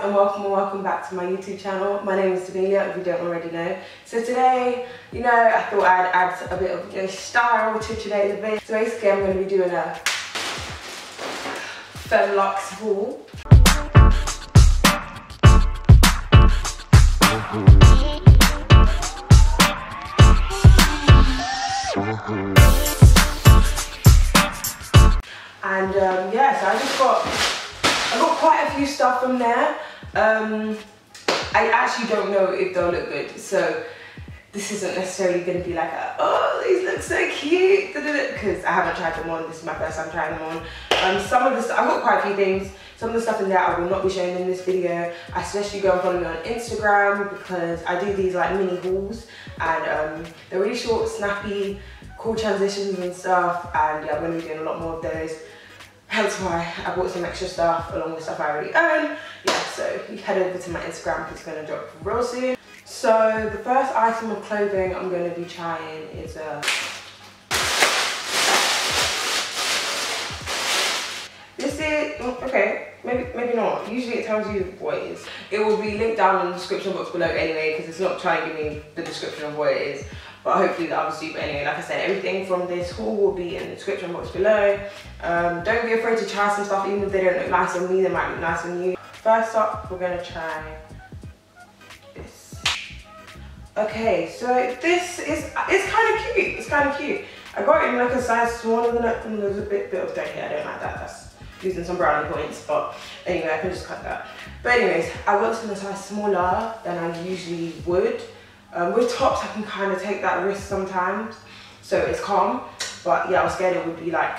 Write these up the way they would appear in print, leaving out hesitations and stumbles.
guys, and welcome back to my YouTube channel. My name is Danillia, if you don't already know. So today, I thought I'd add a bit of style to today's event. So basically I'm going to be doing a Femme Luxe haul. And yeah, so I got quite a few stuff from there. I actually don't know if they'll look good, so this isn't necessarily going to be like a, oh, these look so cute, because I haven't tried them on. This is my first time trying them on. Some of the stuff, I've got quite a few things. Some of the stuff in there I will not be showing in this video. I suggest you go and follow me on Instagram, because I do these like mini hauls, and they're really short, snappy, cool transitions and stuff, and yeah, I'm going to be doing a lot more of those. Hence why I bought some extra stuff along with stuff I already own. Yeah, so you head over to my Instagram, because it's going to drop real soon. So the first item of clothing I'm going to be trying is maybe not. Usually it tells you what it is. It will be linked down in the description box below anyway, because it's not trying to give me the description of what it is. But hopefully that was super. Anyway, like I said, everything from this haul will be in the description box below. Don't be afraid to try some stuff, even if they don't look nice on me, they might look nice on you. First up, we're gonna try this. Okay, so this is, it's kind of cute. It's kind of cute. I got it in like a size smaller than it, and there's a bit of dirty. I don't like that. That's losing some brownie points. But anyway, I can just cut that. But anyways, I got it in a size smaller than I usually would. With tops, I can kind of take that risk sometimes, so it's calm. But yeah, I was scared it would be like,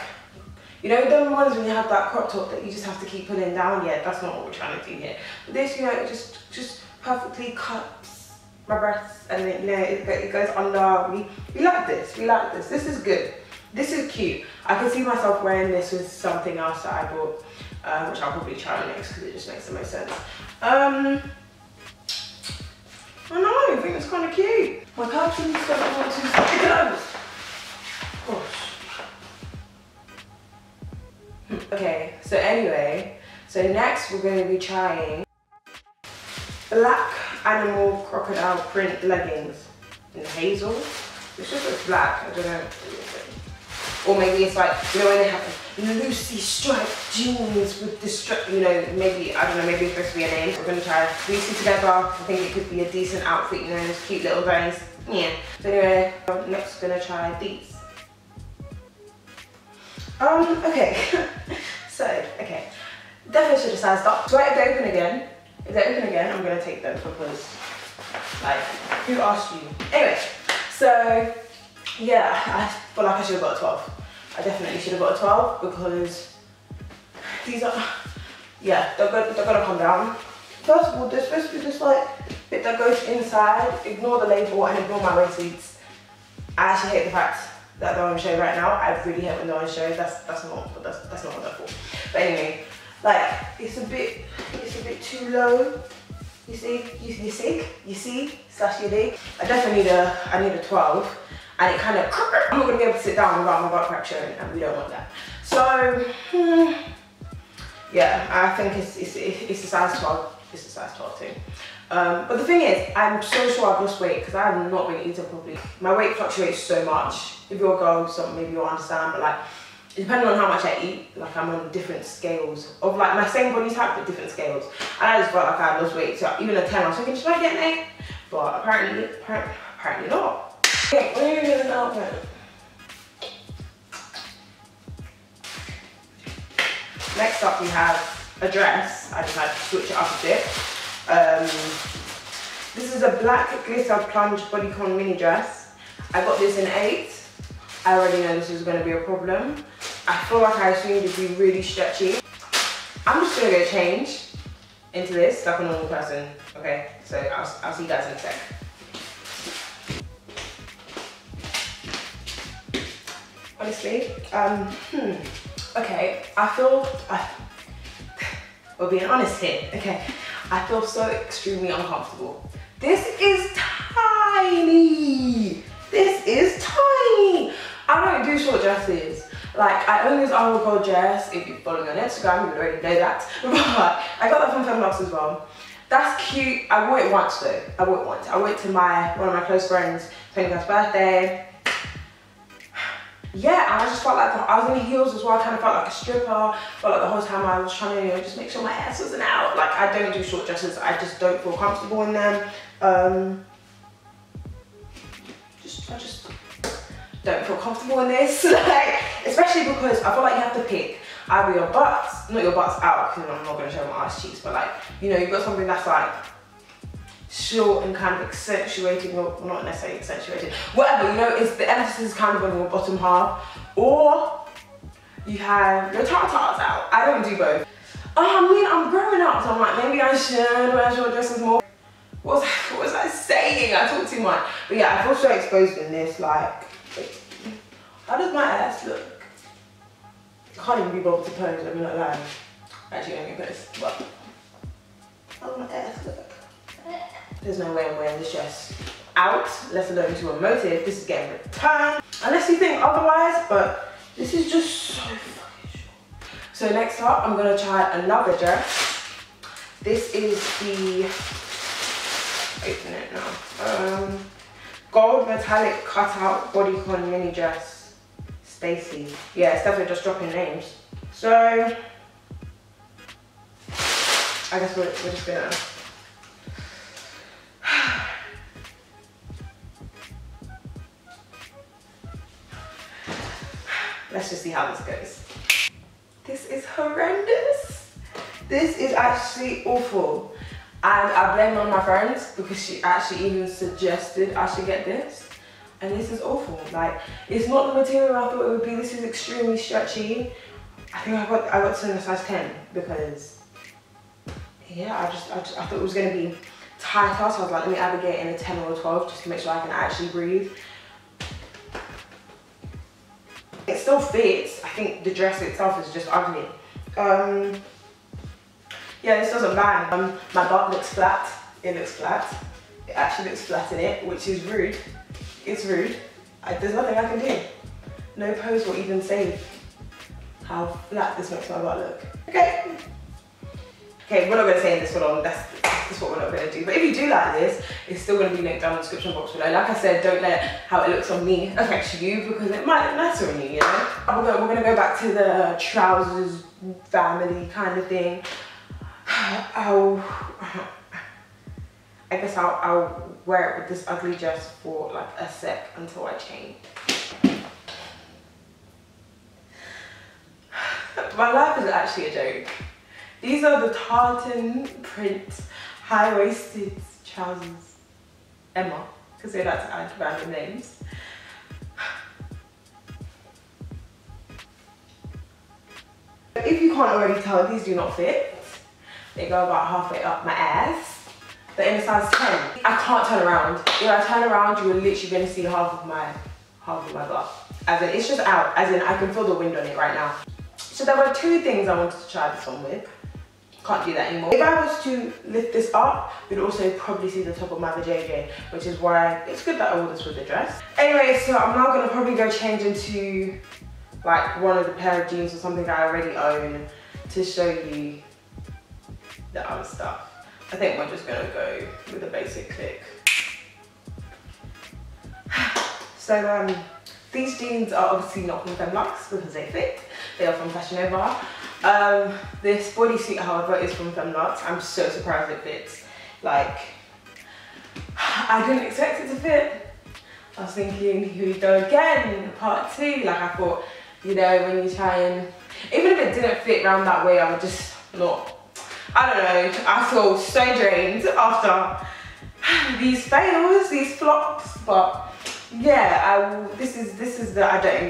them ones when you have that crop top that you just have to keep pulling down. Yeah, that's not what we're trying to do here. But this, it just perfectly cups my breasts, and then, it goes under. We like this. We like this. This is good. This is cute. I can see myself wearing this with something else that I bought, which I'll probably try next, because it just makes the most sense. I know, I think it's kind of cute. My cartoons don't want to stick it over. Gosh. Okay, so anyway, so next we're going to be trying black animal crocodile print leggings in hazel. It's just looks black, I don't know. Or maybe it's like, when they have loosely striped jeans with the strap, maybe, I don't know, maybe it's supposed to be a name. We're going to try loosely together. I think it could be a decent outfit, those cute little veins. Yeah. So anyway, I'm next going to try these. Okay. Okay. Definitely should have sized up. So if they open again, I'm going to take them, because, like, who asked you? Anyway, so, yeah, I feel like I should have got a 12. I definitely should have got a 12, because these are, they're gonna come down. First of all, they're supposed to be just like bit that goes inside. Ignore the label and ignore my waist seats. I actually hate the fact that they're on show right now. I really hate when they're on show. That's not what they're for. But anyway, like it's a bit too low. You see? I definitely need a 12. And it kind of, I'm not going to be able to sit down without my butt crack showing, and we don't want that. So, yeah, I think it's a size 12. It's a size 12 too. But the thing is, I'm so sure I've lost weight, because I have not been eating properly. My weight fluctuates so much. If you're a girl, maybe you'll understand, but like, depending on how much I eat, like I'm on different scales of like my same body type, but different scales. And I just felt like I lost weight, so even a 10, I was thinking, should I get an 8? But apparently not. Okay, what are you doing in the outfit? Next up we have a dress. I just had to switch it up a bit. This is a black glitter plunge bodycon mini dress. I got this in 8. I already know this is going to be a problem. I feel like I assumed it'd be really stretchy. I'm just going to go change into this like a normal person. Okay, so I'll see you guys in a sec. Honestly, okay, we're being honest here, okay, I feel so extremely uncomfortable. This is tiny. I don't do short dresses. Like, I own this Arnold Gold dress. If you follow me on Instagram, you would already know that. But I got that from Femme Luxe as well. That's cute. I wore it once though. I wore it once. I wore it to one of my close friends' 21st birthday. Yeah, and I just felt like I was in heels as well. I kind of felt like a stripper. I felt like the whole time I was trying to, you know, just make sure my ass wasn't out. Like, I don't do short dresses. I just don't feel comfortable in them. I just don't feel comfortable in this. Like, especially because I feel like you have to pick either your butts, not your butts out, because I'm not going to show my ass cheeks, but like, you know, you've got something that's like short and kind of accentuating, or not necessarily accentuating, whatever, you know, it's the emphasis is kind of on your bottom half, or you have your tartars out. I don't do both. I mean, I'm growing up, so I'm like, maybe I should wear short dresses more. What was I saying? I talk too much. But yeah, I feel so exposed in this. Like, how does my ass look? I can't even be bothered to pose, I'm not lying. Actually, I don't get pose, but how does my ass look? There's no way I'm wearing this dress out, let alone to a motive. This is getting returned. Unless you think otherwise, but this is just so fucking short. So next up, I'm gonna try another dress. This is the, open it now, gold metallic cutout bodycon mini dress. Stacey. Yeah, it's definitely just dropping names. So, I guess we're just gonna... Let's just see how this goes. This is horrendous. This is actually awful. And I blame one of my friends because she actually even suggested I should get this. And this is awful. Like, it's not the material I thought it would be. This is extremely stretchy. I think I got to a size 10 because, yeah, I thought it was gonna be tighter. So I was like, let me abrogate in a 10 or a 12 just to make sure I can actually breathe. It still fits. I think the dress itself is just ugly. Yeah, this doesn't bang. My butt looks flat. It looks flat. It actually looks flat in it, which is rude. It's rude. There's nothing I can do. No pose will even save how flat this makes my butt look. Okay. Okay, we're not going to say this for long. That's what we're not going to do. But if you do like this, it's still going to be linked down in the description box below. Like I said, don't let how it looks on me affect you because it might look nicer on you, you know? We're going to go back to the trousers family kind of thing. I guess I'll wear it with this ugly dress for like a sec until I change. My life is actually a joke. These are the tartan print high-waisted trousers. Emma, because they like to add random names. If you can't already tell, these do not fit. They go about halfway up my ass. They're in a size 10. I can't turn around. If I turn around, you're literally gonna see half of my butt. As in, it's just out. As in, I can feel the wind on it right now. So there were two things I wanted to try this on with. Can't do that anymore. If I was to lift this up, you'd also probably see the top of my vajayjay, which is why it's good that I wore this with the dress. Anyway, so I'm now gonna probably go change into like one of the pair of jeans or something that I already own to show you the other stuff. I think we're just gonna go with a basic look. So these jeans are obviously not from Femme Luxe because they fit. They are from Fashion Nova. This bodysuit, however, is from Femme Luxe. I'm so surprised it fits. Like, I didn't expect it to fit. I was thinking, here we go again, part 2. Like, I thought, you know, when you try and, even if it didn't fit round that way, I would just not. I don't know, I feel so drained after these fails, these flops, but yeah, this is the, I don't even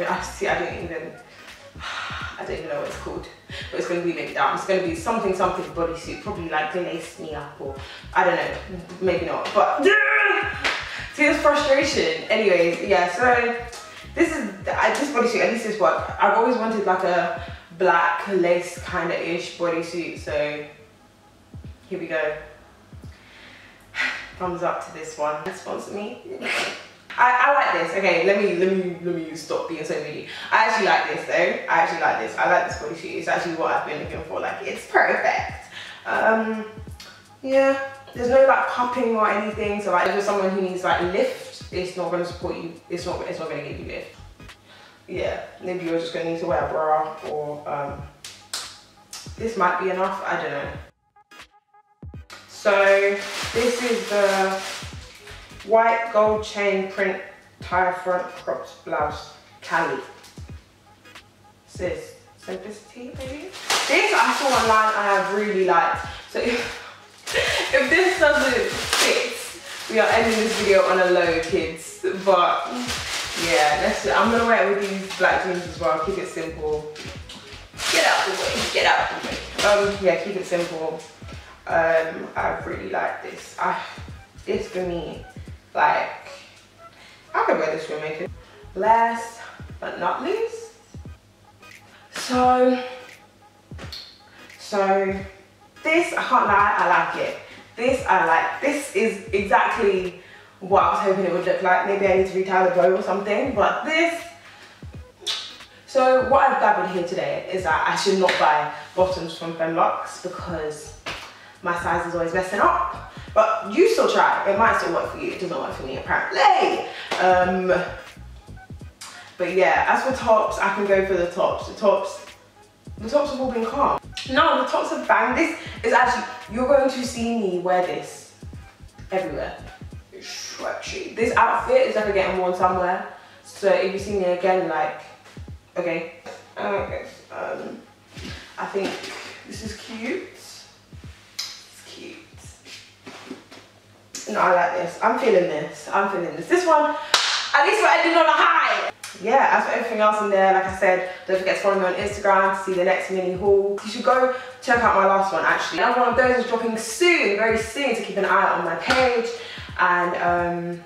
know what it's called, but it's going to be linked down. It's going to be something bodysuit, probably like lace me up or I don't know, maybe not, but yeah, see, it's frustration. Anyways, yeah, so this bodysuit, at least this one, I've always wanted like a black lace kind of ish bodysuit, so here we go. Thumbs up to this one. Sponsor me. I like this. Okay, let me stop being so moody. I actually like this though. I like this body suit. It's actually what I've been looking for. Like, it's perfect. Yeah, there's no like pumping or anything. So like, if you're someone who needs like lift, it's not going to support you. It's not going to give you lift. Yeah, maybe you're just going to need to wear a bra, or this might be enough. I don't know. So this is the white gold chain print tie front cropped blouse, Cali. Says simplicity, maybe. This I saw online and I really liked. So if this doesn't fit, we are ending this video on a low, kids. But yeah, that's it. I'm gonna wear it with these black jeans as well. Keep it simple. Get out the way. Get out the way. Yeah, keep it simple. I really like this. This for me, like, I could wear this for makeup. Last but not least, so this, I can't lie, I like it. This I like. This is exactly what I was hoping it would look like. Maybe I need to retie the bow or something, but this. So what I've gathered here today is that I should not buy bottoms from Femme Luxe because my size is always messing up. But you still try, it might still work for you. It doesn't work for me apparently. But yeah, as for tops, I can go for the tops. The tops have all been calm. No, the tops are bang. This is actually, you're going to see me wear this everywhere. It's stretchy. This outfit is never getting worn somewhere. So if you see me again, like, okay. I think this is cute. No, I like this. I'm feeling this. This one, at least we're ending on a high. Yeah, as for everything else in there, like I said, don't forget to follow me on Instagram to see the next mini haul. You should go check out my last one, actually. Another one of those is dropping soon, very soon, so keep an eye out on my page. And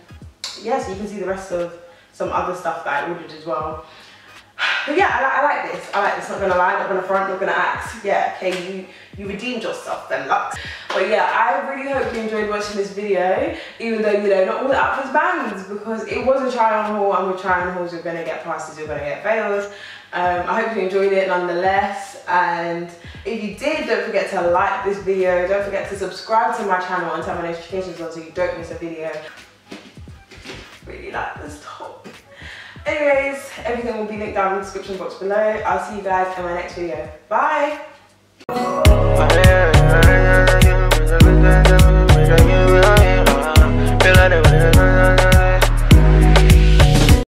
yeah, so you can see the rest of some other stuff that I ordered as well. But yeah, I like this. Not gonna lie, not gonna front, not gonna act. Yeah, okay, you redeemed yourself then, Lux. But yeah, I really hope you enjoyed watching this video, even though, you know, not all the outfits bangs, because it was a try on haul, and with try on hauls you're gonna get passes, you're gonna get fails. I hope you enjoyed it nonetheless, and if you did, don't forget to like this video, don't forget to subscribe to my channel and turn my notifications on so you don't miss a video. Really like this top. Anyways, everything will be linked down in the description box below. I'll see you guys in my next video. Bye!